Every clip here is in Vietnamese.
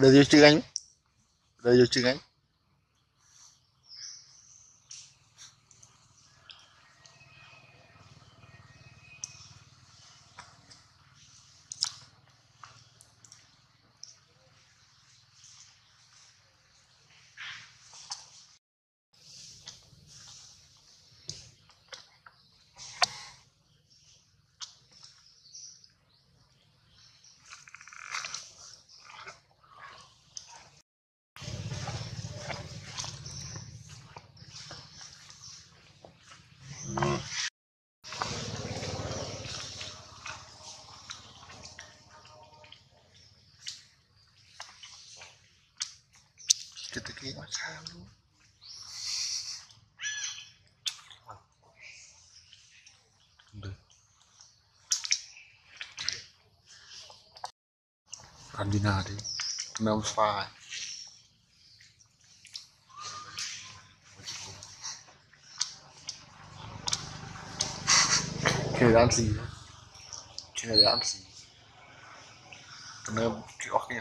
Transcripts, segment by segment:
Đưa vô chứ anh. Cái mặt sao luôn. Ăn vina đi, mèo pha. Cái này ăn gì? Cái này cái ốc nhỉ?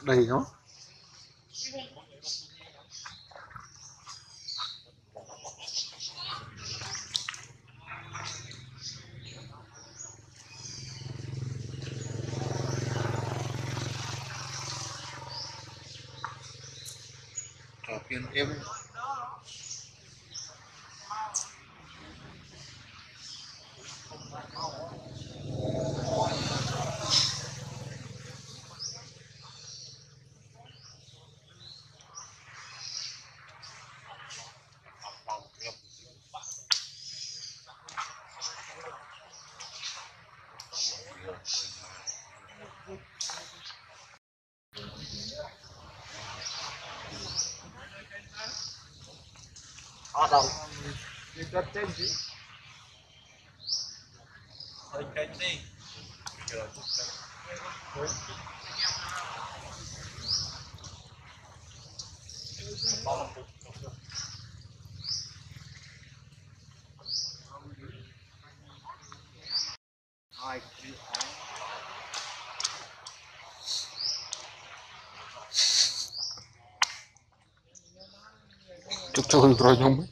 Đây đó. Em Chúc cho hưng rồi nhung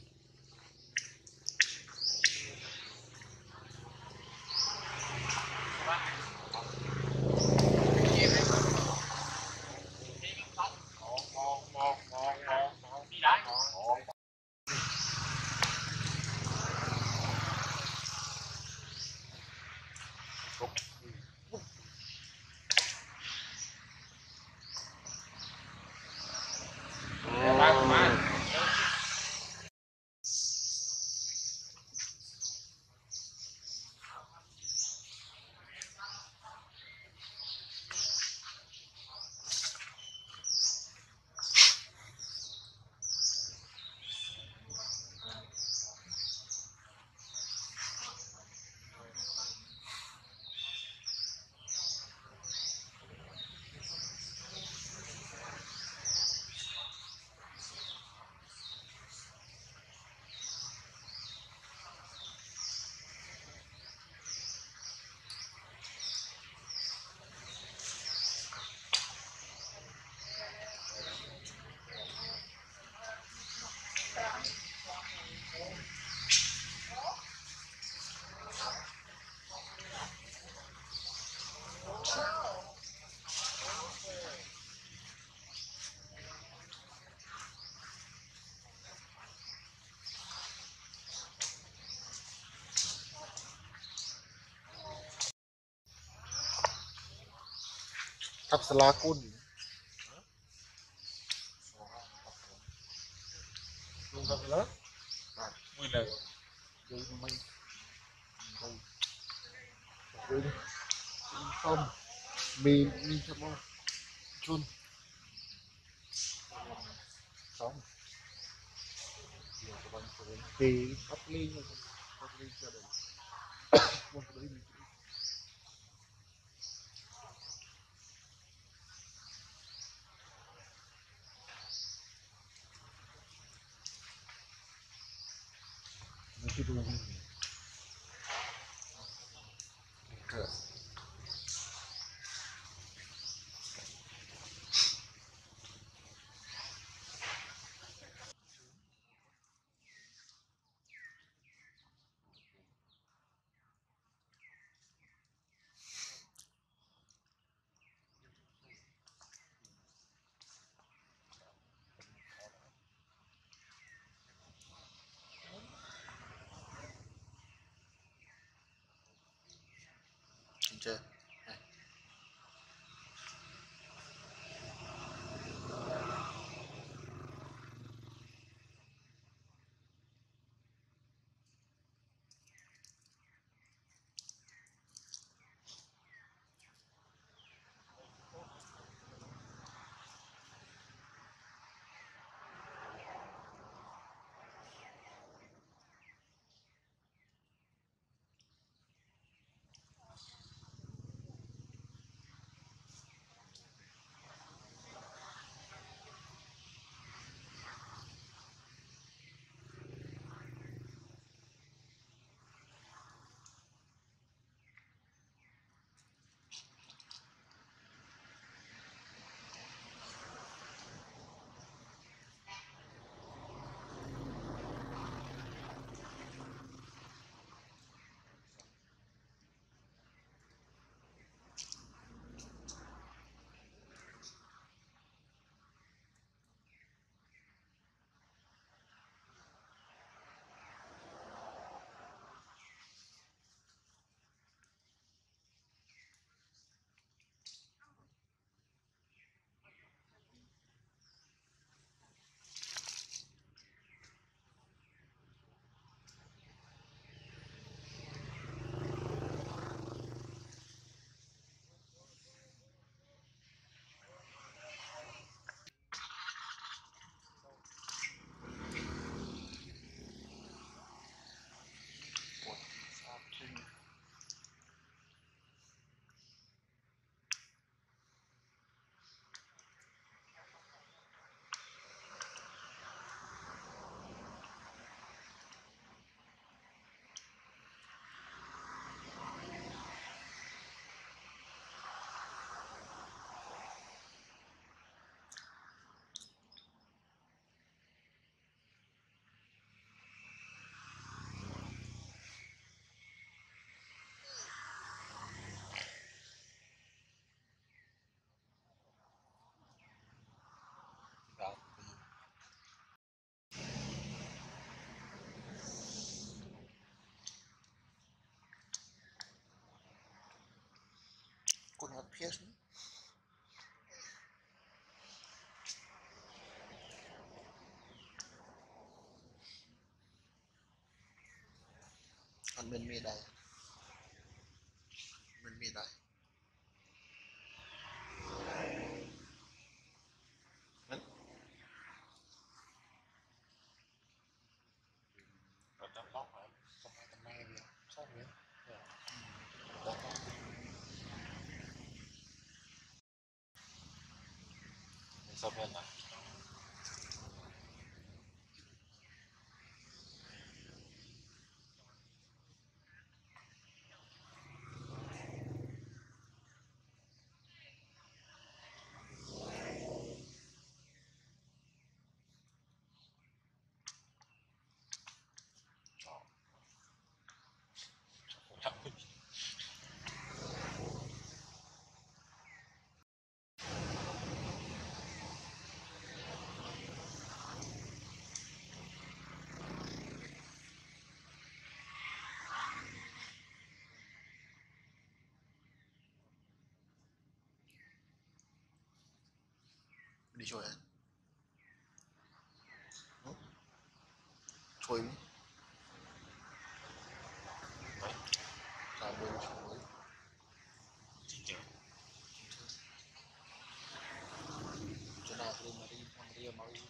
ทับสลากุลลุงทับแล้วไม่เลยยังไม่không mình đi cho nó chun xong thì hấp ly cho được một cái đấy mình chưa con hạt pies còn mình mì đây sao vậy nào? đi chơi hả? Thôi đi. Đấy, làm đơn cho mới. Chị chờ. Chỗ nào tôi mà đi, không đi mà đi.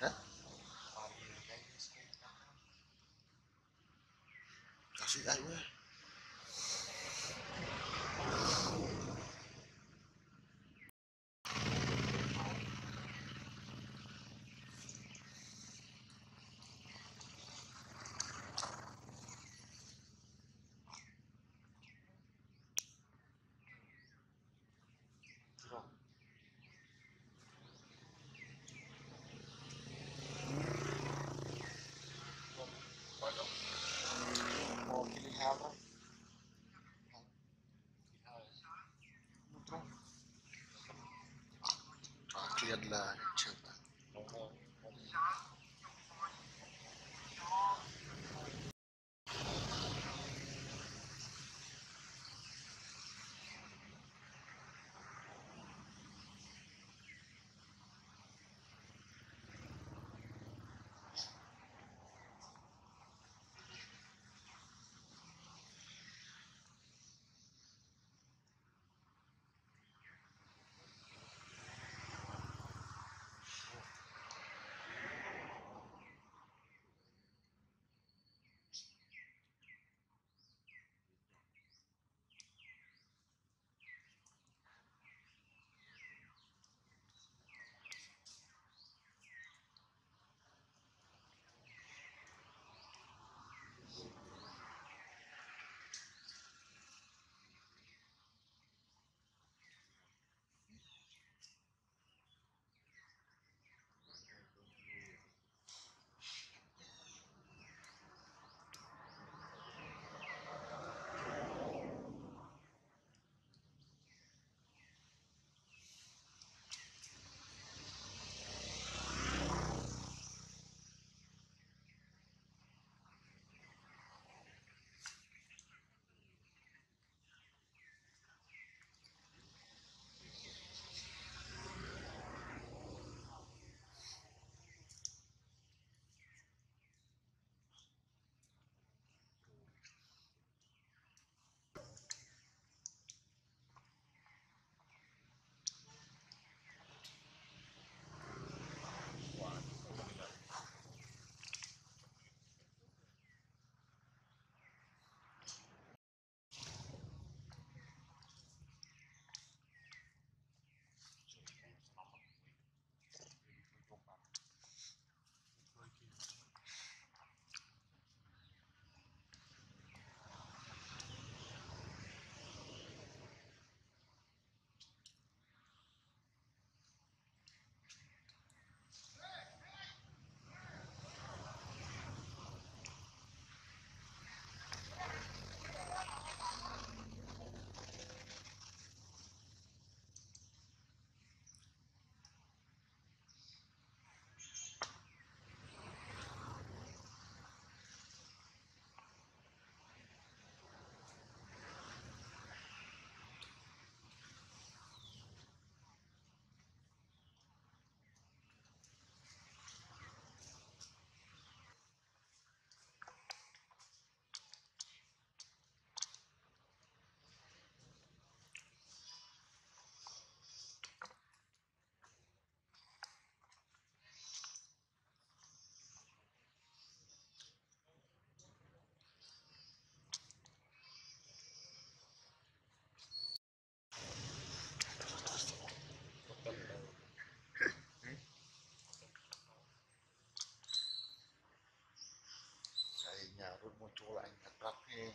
Hả? Cảm xúc ai quá. Là trường à? Nhà luôn một chỗ là anh thật bác nghe.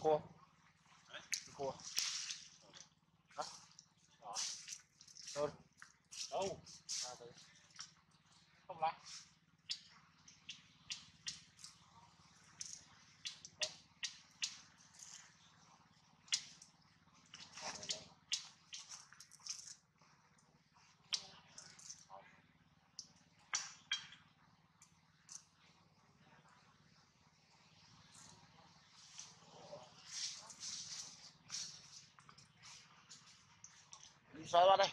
Cua. Cua. Hả? Đó. Đâu? Đâu? À, từ. Không lại. Xoay vào đây.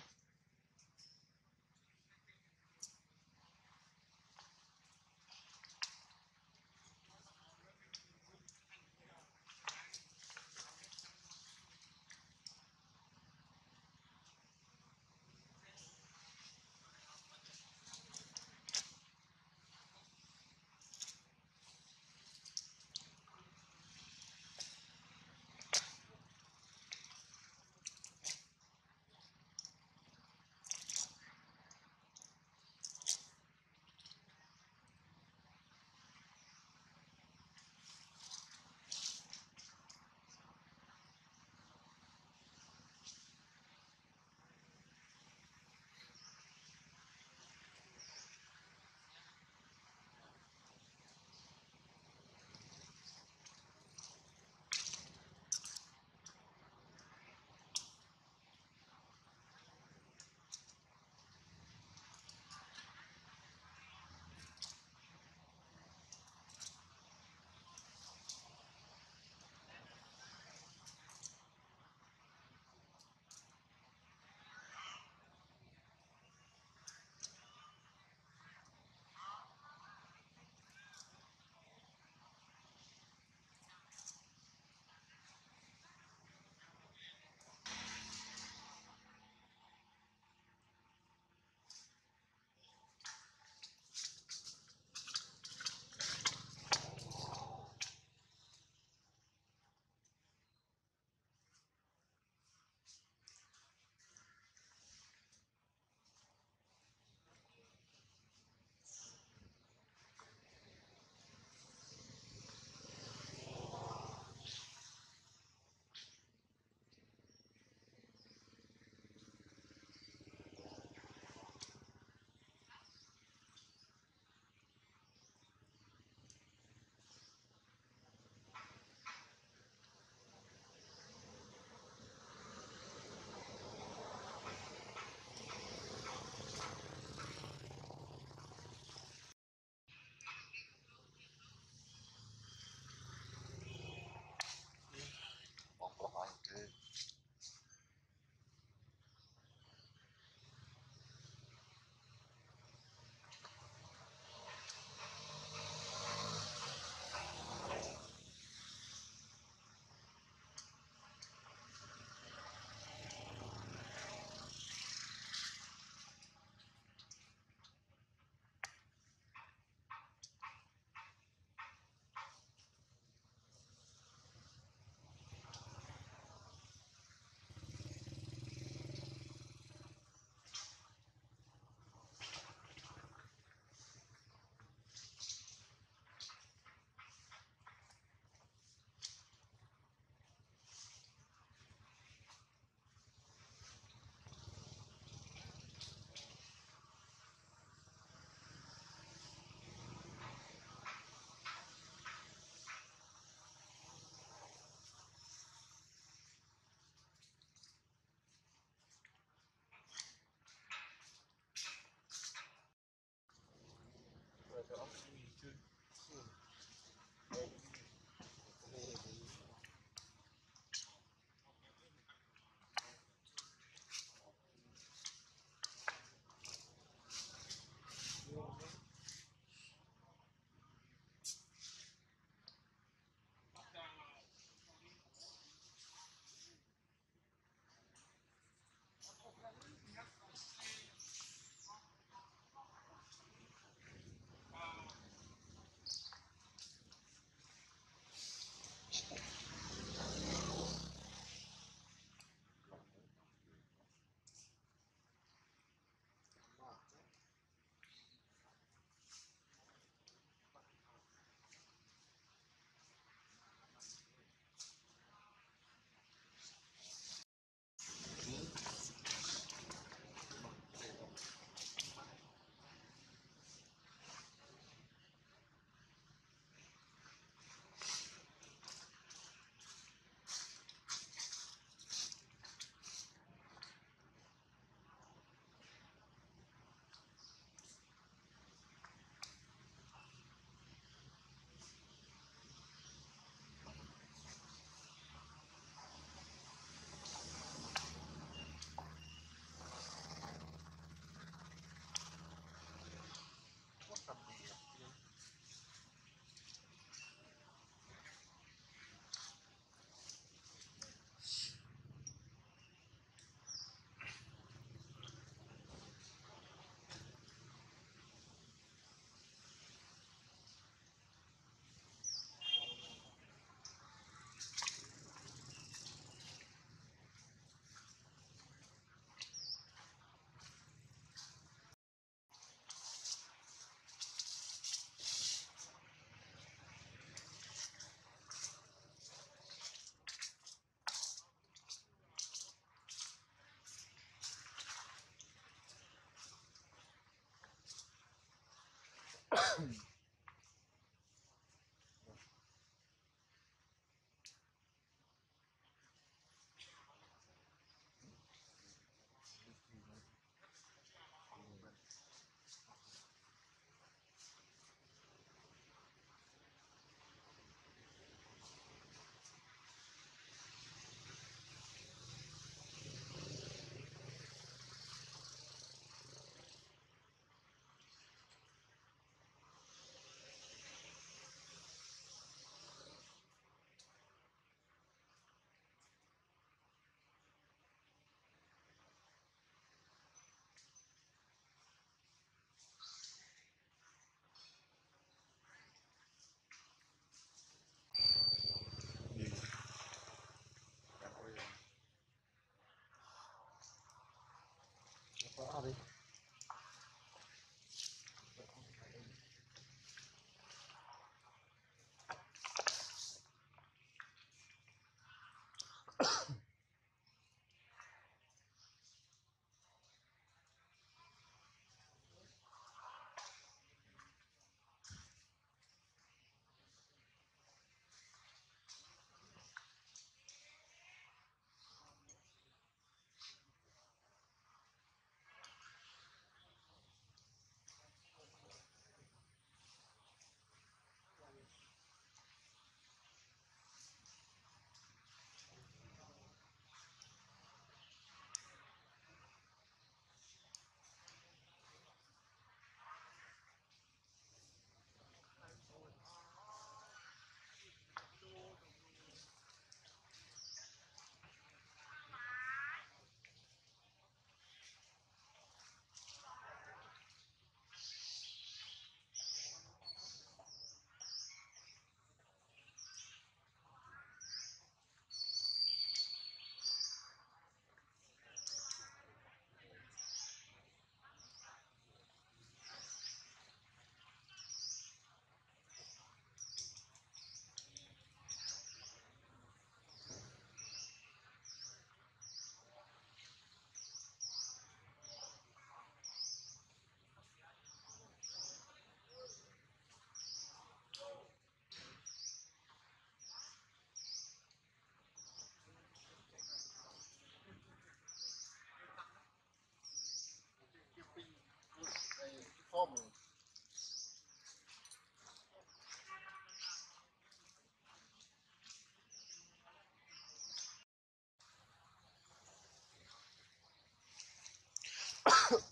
Problem.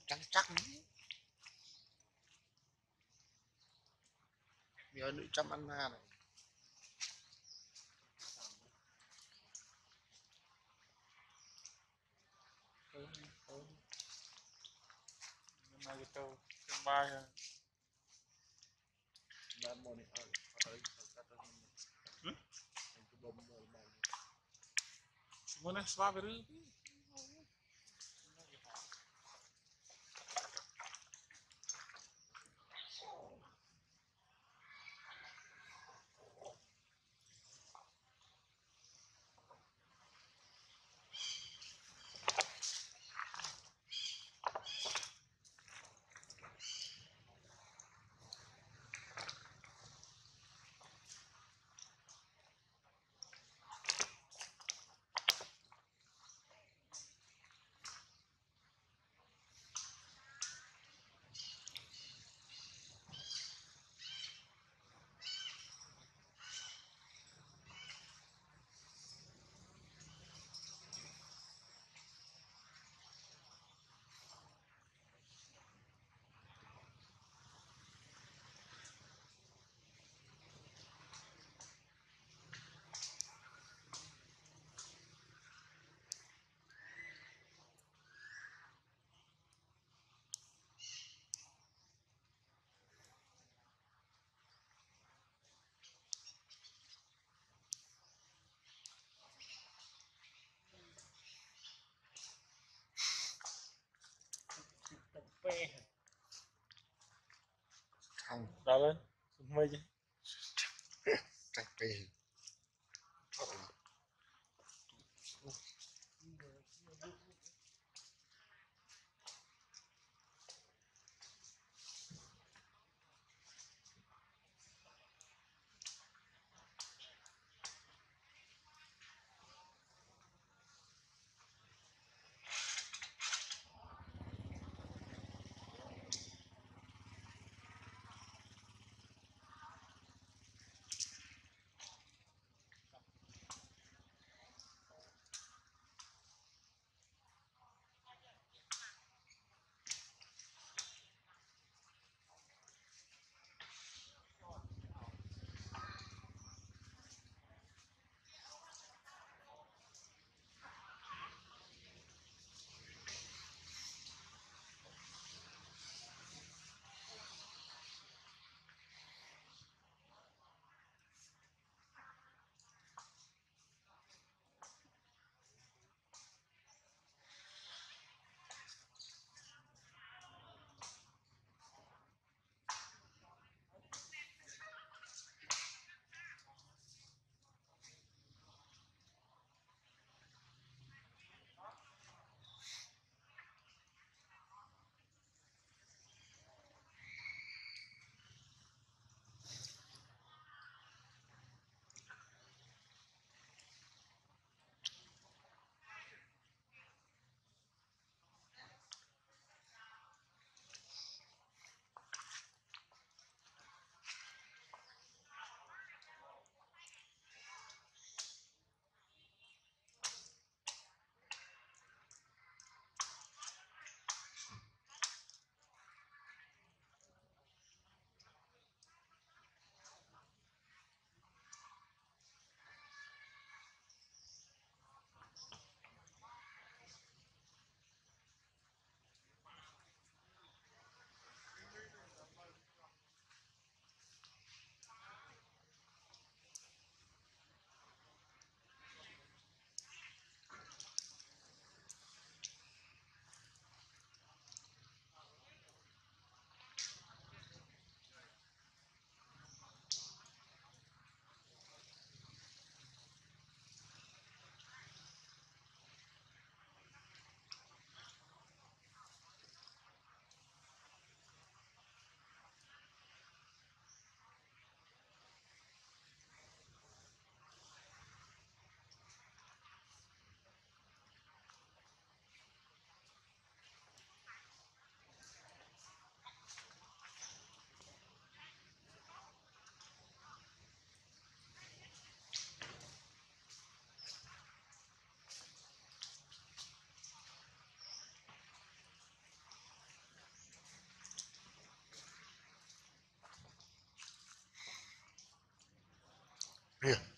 Trắng chắc nhớ nữ chăm ăn ma này. Bye. That morning, Đó lên, mây chứ. Trạch bì. Yeah.